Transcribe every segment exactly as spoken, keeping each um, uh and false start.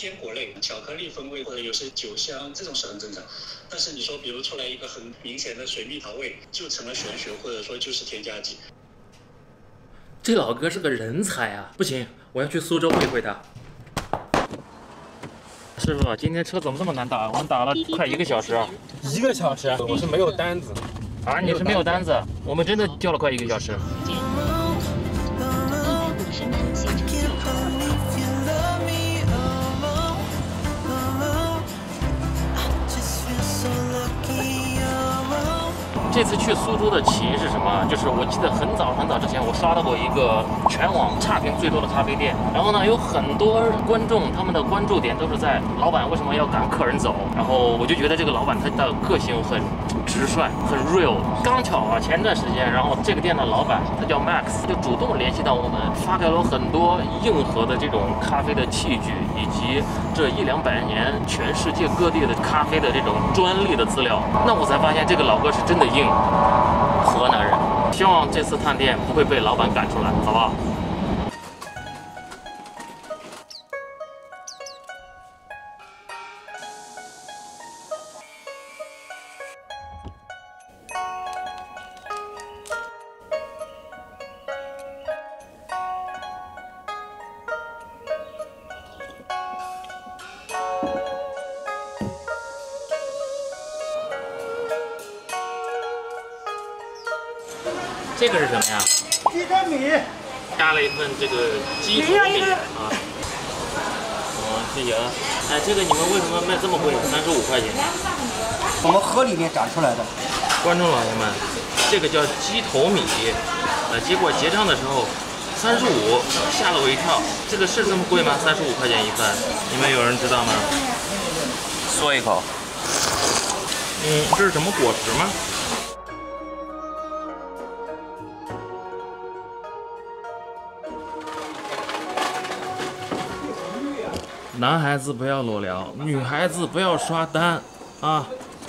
坚果类、巧克力风味或者有些酒香，这种是很正常。但是你说比如出来一个很明显的水蜜桃味，就成了玄学，或者说就是添加剂。这老哥是个人才啊！不行，我要去苏州会会他。师傅，今天车怎么这么难打？我们打了快一个小时啊！一个小时？我是没有单子。啊，你是没有单子？我们真的叫了快一个小时。 这次去苏州的起因是什么？就是我记得很早很早之前，我刷到过一个全网差评最多的咖啡店。然后呢，有很多观众他们的关注点都是在老板为什么要赶客人走。然后我就觉得这个老板他的个性很直率，很 real。刚巧啊，前段时间，然后这个店的老板他叫 Max， 就主动联系到我们，发给了很多硬核的这种咖啡的器具，以及这一两百年全世界各地的咖啡的这种专利的资料。那我才发现这个老哥是真的硬。 河南人，希望这次探店不会被老板赶出来，好不好？这个是什么呀？鸡蛋米，加了一份这个鸡头米啊。哦，谢谢啊。哎，这个你们为什么卖这么贵？三十五块钱。我们河里面长出来的。观众老爷们，这个叫鸡头米，呃，结果结账的时候三十五，吓了我一跳。这个是这么贵吗？三十五块钱一份，你们有人知道吗？嗦一口。嗯，这是什么果实吗？ 男孩子不要裸聊，女孩子不要刷单啊！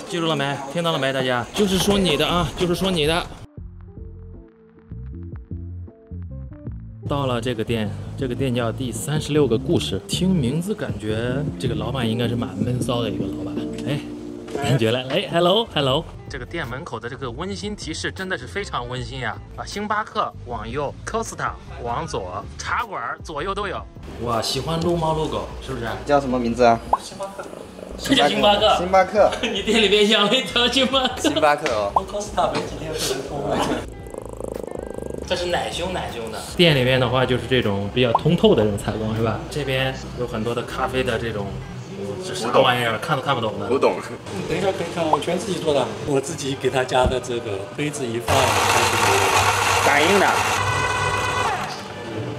记住了没？听到了没？大家就是说你的啊，就是说你的。到了这个店，这个店叫第三十六个故事。听名字感觉这个老板应该是蛮闷骚的一个老板。哎，感觉来，哎 ，hello hello。这个店门口的这个温馨提示真的是非常温馨呀！啊，星巴克往右 ，Costa 往左，茶馆左右都有。 哇，喜欢撸猫撸狗是不是？叫什么名字啊？星巴克，这叫星巴克。星巴克，你店里边养了一条星巴克。星巴克哦。我 Costa 没几天是能通了。这是奶凶奶凶的。店里面的话就是这种比较通透的这种采光是吧？这边有很多的咖啡的这种，这啥玩意儿看都看不懂的。不懂。你等一下可以看，我全自己做的，我自己给他加的这个杯子一放，感应的。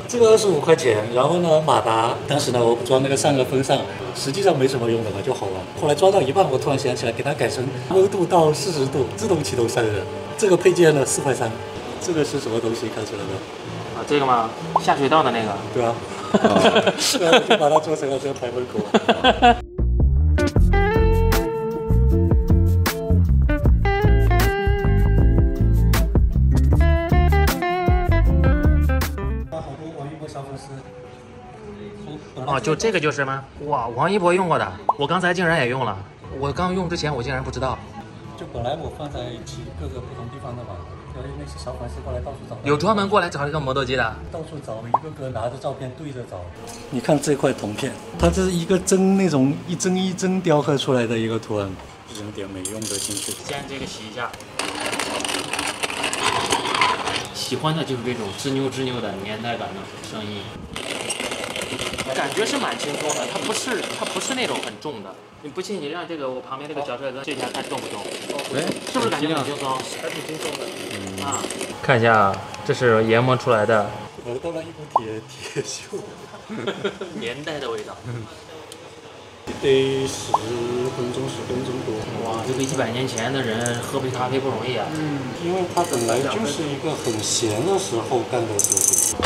这个二十五块钱，然后呢，马达，当时呢，我装那个散热风扇，实际上没什么用的嘛，就好玩。后来装到一半，我突然想起来，给它改成温度到四十度自动启动散热。这个配件呢，四块三。这个是什么东西看出来的？啊，这个吗？下水道的那个。对啊。然后就把它做成了这个排风口。哦，就这个就是吗？哇，王一博用过的，我刚才竟然也用了。我刚用之前，我竟然不知道。就本来我放在几各个不同地方的嘛，然后因为是小粉丝过来到处找。有专门过来找这个磨豆机的？到处找，一个个拿着照片对着找。你看这块铜片，它这是一个针那种一针一针雕刻出来的一个图案，扔点没用的进去。先这个洗一下。 喜欢的就是这种吱扭吱扭的年代感的声音，感觉是蛮轻松的。它不是它不是那种很重的。你不信你让这个我旁边这个小帅哥这下看重不重？哎，是不是感觉很轻松？还挺轻松的。啊，看一下，这是研磨出来的。我倒了一股铁铁锈，年代的味道。得十分钟，十分钟多。哇，这个一百年前的人喝杯咖啡不容易啊。嗯，因为他本来就是一个很闲的时候干的事情。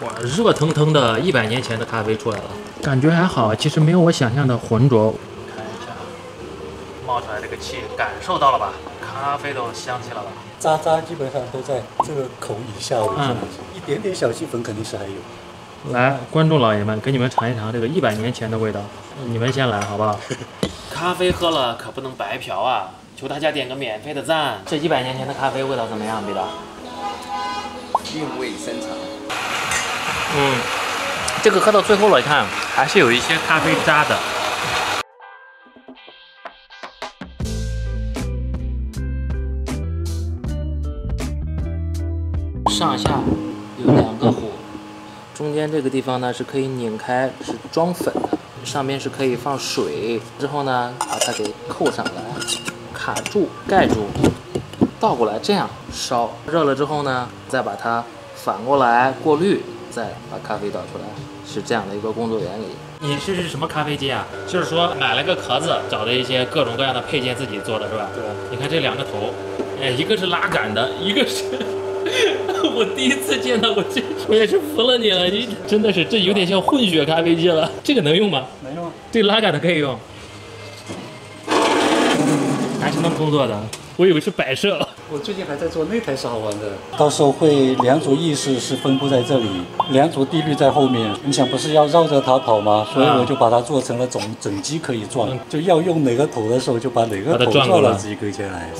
哇，热腾腾的一百年前的咖啡出来了，感觉还好，其实没有我想象的浑浊。看一下，冒出来这个气，感受到了吧？咖啡都香气了吧？渣渣基本上都在这个口以下，我看、嗯、一点点小细粉肯定是还有。来，观众老爷们，给你们尝一尝这个一百年前的味道，你们先来好不好？咖啡喝了可不能白嫖啊！求大家点个免费的赞。这一百年前的咖啡味道怎么样，彼得？韵味深长。嗯，这个喝到最后了，你看还是有一些咖啡渣的。 上下有两个壶，中间这个地方呢是可以拧开，是装粉的，上面是可以放水，之后呢把它给扣上来，卡住盖住，倒过来这样烧，热了之后呢再把它反过来过滤，再把咖啡倒出来，是这样的一个工作原理。你这是什么咖啡机啊？就是说买了个壳子，找的一些各种各样的配件自己做的是吧？对。你看这两个头，哎，一个是拉杆的，一个是。 我第一次见到我这，我也是服了你了，你真的是这有点像混血咖啡机了。这个能用吗？能用。这拉杆的可以用，还是能工作的。我以为是摆设。我最近还在做那台是好玩的，到时候会两组意识是分布在这里，两组地律在后面。你想不是要绕着它跑吗？所以我就把它做成了总整机可以转，嗯、就要用哪个头的时候就把哪个头转到自己跟前来。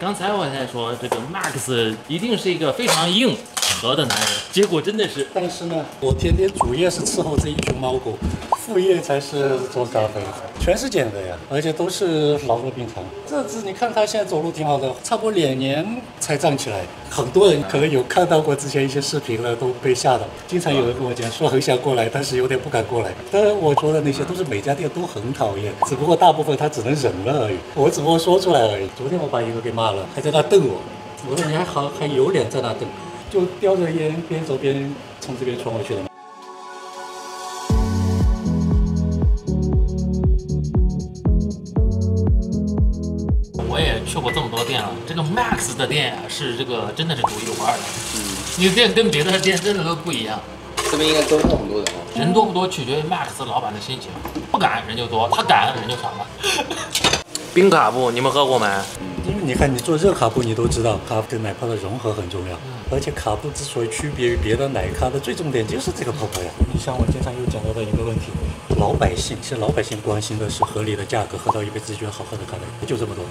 刚才我在说这个 Max 一定是一个非常硬核的男人，结果真的是。但是呢，我天天主业是伺候这一群猫狗，副业才是做咖啡，全是捡的呀，而且都是老弱病残。这只你看它现在走路挺好的，差不多两年才站起来。很多人可能有看到过之前一些视频了，都被吓到。经常有人跟我讲说很想过来，但是有点不敢过来。当然我说的那些都是每家店都很讨厌，只不过大部分他只能忍了而已，我只不过说出来而已。昨天我把一个给骂。 还在那瞪我，我说你还好，还有脸在那瞪，就叼着烟边走边从这边穿过去的。我也去过这么多店了，这个 Max 的店啊，是这个真的是独一无二的。嗯，你的店跟别的店真的都不一样。这边应该都是很多人，人多不多取决于 Max 老板的心情，不敢人就多，他敢人就少了。冰卡布你们喝过没？嗯 你看，你做热卡布，你都知道咖啡跟奶泡的融合很重要。而且卡布之所以区别于别的奶咖的最重点就是这个泡泡呀。你像我经常又讲到的一个问题，老百姓其实老百姓关心的是合理的价格，喝到一杯自己觉得好喝的咖啡，就这么多。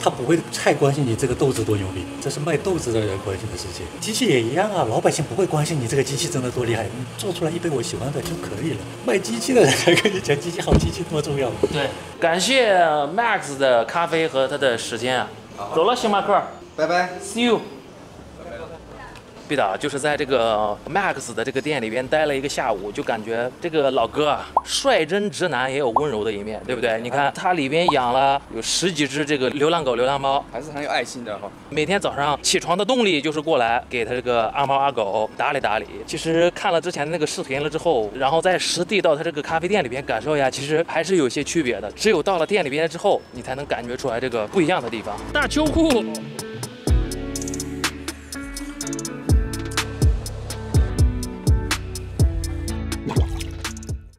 他不会太关心你这个豆子多牛逼，这是卖豆子的人关心的事情。机器也一样啊，老百姓不会关心你这个机器真的多厉害，你做出来一杯我喜欢的就可以了。卖机器的人才跟你讲机器好，机器多重要。对，感谢 Max 的咖啡和他的时间啊。 走了，星巴克，拜拜 ，see you。毕导就是在这个 Max 的这个店里边待了一个下午，就感觉这个老哥啊，率真直男也有温柔的一面，对不对？你看他里边养了有十几只这个流浪狗、流浪猫，还是很有爱心的哈。每天早上起床的动力就是过来给他这个阿猫阿狗打理打理。其实看了之前那个视频了之后，然后再实地到他这个咖啡店里边感受一下，其实还是有些区别的。只有到了店里边之后，你才能感觉出来这个不一样的地方。大秋裤。